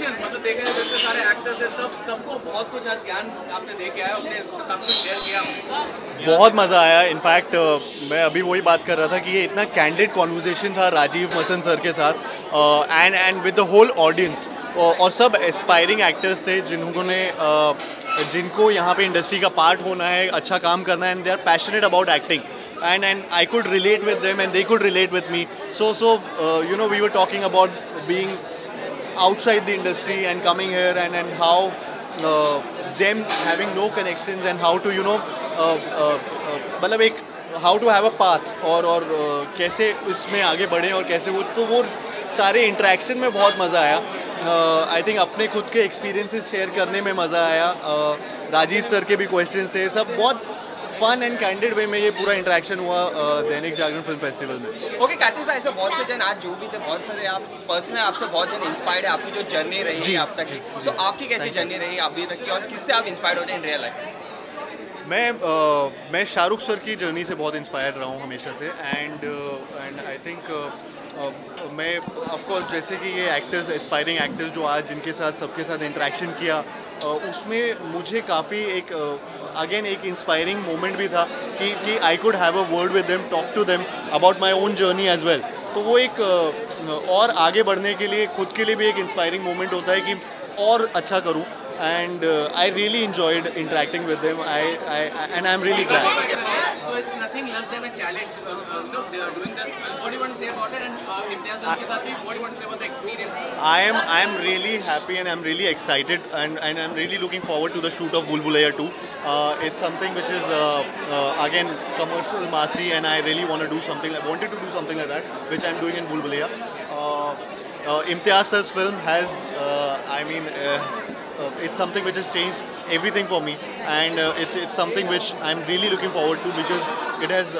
Direction मतलब देखा जाए तो सारे एक्टर्स हैं सब सबको बहुत कुछ आज ज्ञान आपने दे के आया अपने सब कुछ शेयर किया। बहुत मज़ा आया। इनफैक्ट मैं अभी वही बात कर रहा था कि ये इतना कैंडिड कॉन्वर्जेशन था राजीव मसंद सर के साथ and with the whole audience और सब एस्पायरिंग एक्टर्स थे जिनको यहाँ पे इंडस्ट्री का पार्ट होना है, अच्छा काम करना है and they are passionate about acting and I could relate with them and they could relate with me. So you know, we were talking about being outside the industry and coming here and how them having no connections and how to, you know, मतलब एक how to have a path और कैसे उसमें आगे बढ़ें और कैसे वो सारे interaction में बहुत मज़ा आया। I think अपने खुद के experiences share करने में मज़ा आया। राजीव सर के भी questions थे, सब बहुत फन एंड कैंडिड वे में ये पूरा इंटरेक्शन हुआ दैनिक जागरण फिल्म फेस्टिवल में। ओके कहते हैं ऐसे बहुत से जन आज जो भी थे बहुत सारे आप पर्सनल आपसे बहुत जन इंस्पायर्ड है आपकी जो जर्नी रही है आप तक की। सो आपकी कैसी जर्नी रही अभी तक की और किससे आप इंस्पायर्ड होते हैं इन रियल लाइफ? मैं शाहरुख सर की जर्नी से बहुत इंस्पायर रहा हूँ हमेशा से एंड आई थिंक मैं ऑफकोर्स जैसे कि ये एक्टर्स एस्पायरिंग एक्टर्स जो आज जिनके साथ सबके साथ इंटरेक्शन किया उसमें मुझे काफ़ी एक अगेन एक इंस्पायरिंग मोमेंट भी था कि I could have a word with them, talk to them about my own journey as well. तो वो एक और आगे बढ़ने के लिए खुद के लिए भी एक इंस्पायरिंग मोमेंट होता है कि और अच्छा करूँ and I really enjoyed interacting with them. I'm really glad. So it's nothing less than a challenge. Look, they are doing this. What do you want to say about it? And Imtiaz sir ke sath bhi, what do you want to say about the experience? I am really happy and I'm really excited and I'm really looking forward to the shoot of Bhool Bhulaiyaa 2. It's something which is again commercial, massy, and I really wanted to do something like that, which I'm doing in Bhool Bhulaiyaa. Imtiaz's film has, it's something which has changed everything for me and it's something which I'm really looking forward to because it has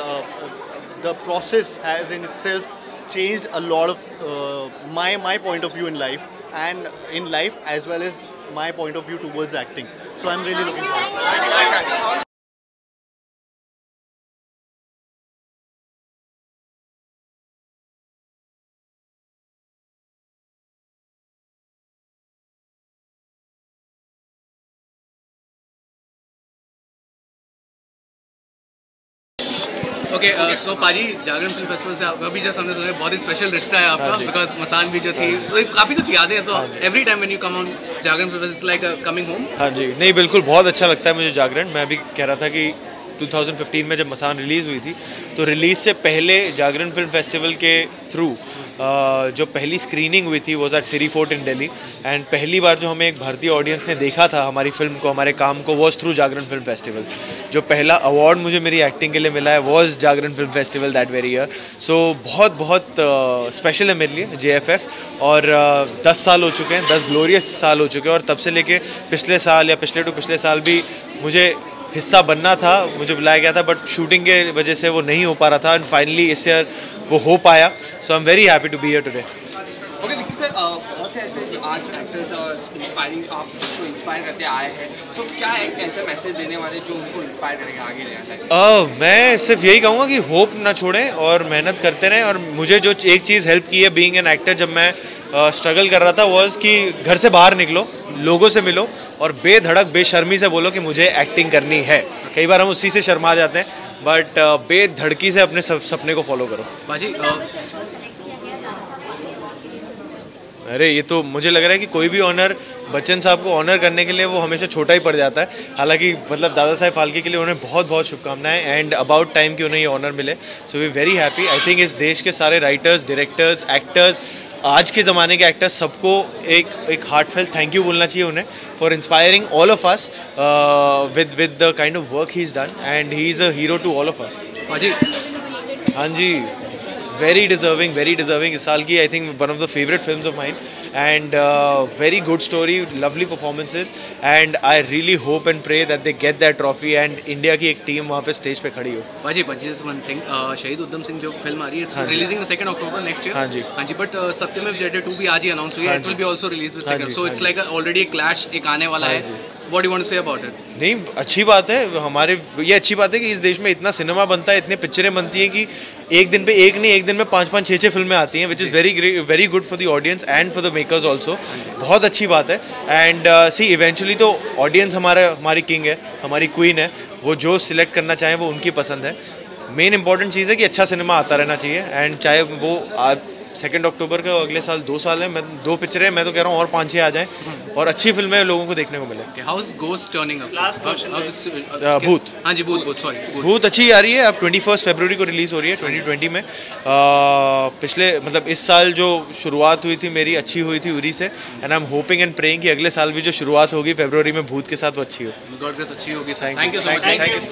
the process has in itself changed a lot of my point of view in life and in life as well as my point of view towards acting, so I'm really looking forward to it. Okay so पाजी Jagran film festival से आप अभी just हमने बहुत ही special रिश्ता है आपका because मसान भी जो थी तो काफ़ी कुछ यादें हैं। So every time when you come on Jagran film festival it's like coming home. हाँ जी नहीं बिल्कुल बहुत अच्छा लगता है मुझे जागरण। मैं अभी कह रहा था कि 2015 में जब मसान रिलीज़ हुई थी तो रिलीज़ से पहले जागरण फिल्म फेस्टिवल के थ्रू जो पहली स्क्रीनिंग हुई थी वो at Sirifort in Delhi and पहली बार जो हमें एक भारतीय ऑडियंस ने देखा था हमारी फिल्म को हमारे काम को was through Jagran film festival. जो पहला अवार्ड मुझे मेरी एक्टिंग के लिए मिला है was Jagran film festival that very year. So बहुत बहुत स्पेशल है मेरे लिए JFF और 10 साल हो चुके हैं, 10 ग्लोरियस साल हो चुके हैं और तब से लेके पिछले साल या पिछले साल भी मुझे हिस्सा बनना था, मुझे बुलाया गया था बट शूटिंग के वजह से वो नहीं हो पा रहा था एंड फाइनली इस ईयर वो हो पाया। So I am very happy to be here today. Okay Vicky sir बहुत से ऐसे आज एक्टर्स और इंस्पायरिंग आप जिसको इंस्पायर करते आए हैं सो क्या एक ऐसा मैसेज देने वाले जो उनको इंस्पायर करेगा आगे ले जाने? मैं सिर्फ यही कहूँगा कि होप ना छोड़ें और मेहनत करते रहें। और मुझे जो एक चीज़ हेल्प की है बीइंग एन एक्टर जब मैं स्ट्रगल कर रहा था वॉज कि घर से बाहर निकलो, लोगों से मिलो और बेधड़क बेशर्मी से बोलो कि मुझे एक्टिंग करनी है। कई बार हम उसी से शर्मा जाते हैं बट बेधड़की से अपने सपने को फॉलो करो। बाजी अरे ये तो मुझे लग रहा है कि कोई भी ऑनर बच्चन साहब को ऑनर करने के लिए वो हमेशा छोटा ही पड़ जाता है। हालांकि मतलब दादा साहब फाल्के के लिए उन्हें बहुत बहुत शुभकामनाएं एंड अबाउट टाइम कि उन्हें ये ऑनर मिले। So we very happy. I think इस देश के सारे राइटर्स, डायरेक्टर्स, एक्टर्स, आज के ज़माने के एक्टर्स सबको एक हार्टफेल्ट थैंक यू बोलना चाहिए उन्हें for inspiring all of us with the kind of work he is done and he is a hero to all of us. हाँ जी वेरी डिजर्विंग इस साल की I think one of the favourite films of mine and very good story, lovely performances and I really hope and pray that they get that trophy and India की एक team वहाँ पे stage पे खड़ी हो। भाजी जस्ट वन थिंग शहीद उधम सिंह जो फिल्म आ रही है it's releasing 2 October next year. हाँ जी बट सत्यमेव जयते 2 भी आज ही अनाउंस हुई है, it will be also release with second so it's like already एक क्लैश एक आने वाला है। What do you want to say about it? नहीं अच्छी बात है, हमारे ये अच्छी बात है कि इस देश में इतना सिनेमा बनता है, इतने पिक्चरें बनती हैं कि एक दिन पे एक नहीं, एक दिन में 5-5, 6-6 फिल्में आती हैं, which is very good for the audience and for the makers also, बहुत अच्छी बात है। एंड सी इवेंचुअली तो ऑडियंस हमारी किंग है, हमारी क्वीन है, वो जो सिलेक्ट करना चाहें वो उनकी पसंद है। मेन इंपॉर्टेंट चीज़ है कि अच्छा सिनेमा आता रहना चाहिए एंड चाहे वो 2 अक्टूबर का अगले साल 2 साल है, मैं 2 पिक्चरें मैं तो कह रहा हूँ और 5-6 आ जाएं और अच्छी फिल्में लोगों को देखने को मिले। हाउस गोस्ट टर्निंग अप भूत, हाँ जी भूत, सॉरी भूत अच्छी आ रही है। अब 21 फरवरी को रिलीज़ हो रही है 2020 में। पिछले मतलब इस साल जो शुरुआत हुई थी मेरी अच्छी हुई थी उरी से, and I am hoping and praying कि अगले साल भी जो शुरुआत होगी फरवरी में भूत के साथ वो अच्छी हो। Thank you.